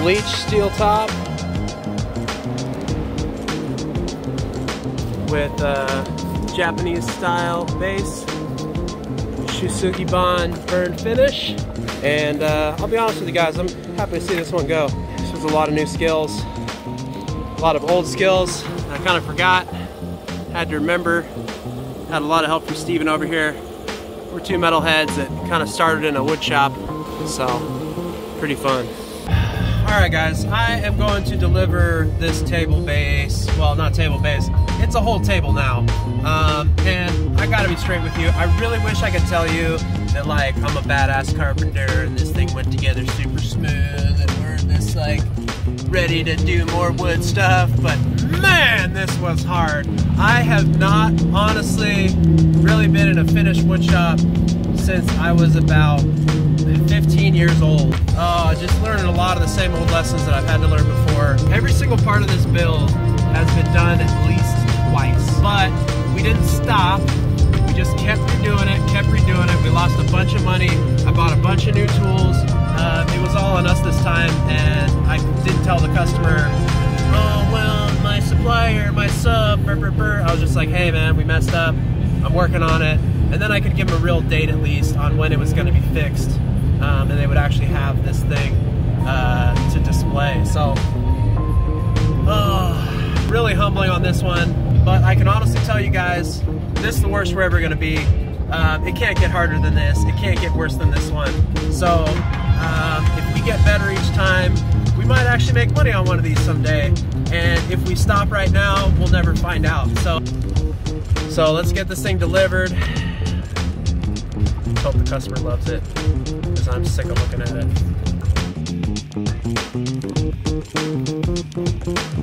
bleach steel top with a Japanese style base, Shou Sugi Ban burn finish. And I'll be honest with you guys, I'm happy to see this one go. This was a lot of new skills, a lot of old skills I kind of forgot, had to remember. Had a lot of help from Steven over here. We're two metalheads that kind of started in a wood shop, so pretty fun. Alright guys, I am going to deliver this table base, well not table base, it's a whole table now. And I gotta be straight with you, I really wish I could tell you that like I'm a badass carpenter and this thing went together super smooth and we're this like ready to do more wood stuff, but man, this was hard. I have not honestly really been in a finished wood shop since I was about 15 years old. Just learning a lot of the same old lessons that I've had to learn before. Every single part of this build has been done at least twice, but we didn't stop. We just kept redoing it, kept redoing it. We lost a bunch of money. I bought a bunch of new tools. It was all on us this time, and I didn't tell the customer, oh, well, my supplier, my sub, burr, burr, burr. I was just like, hey, man, we messed up. I'm working on it. And then I could give them a real date at least on when it was going to be fixed, and they would actually have this thing to display. So, really humbling on this one. But I can honestly tell you guys, this is the worst we're ever going to be. It can't get harder than this. It can't get worse than this one. So, if we get better each time, we might actually make money on one of these someday. And if we stop right now, we'll never find out. So let's get this thing delivered. Hope the customer loves it, because I'm sick of looking at it.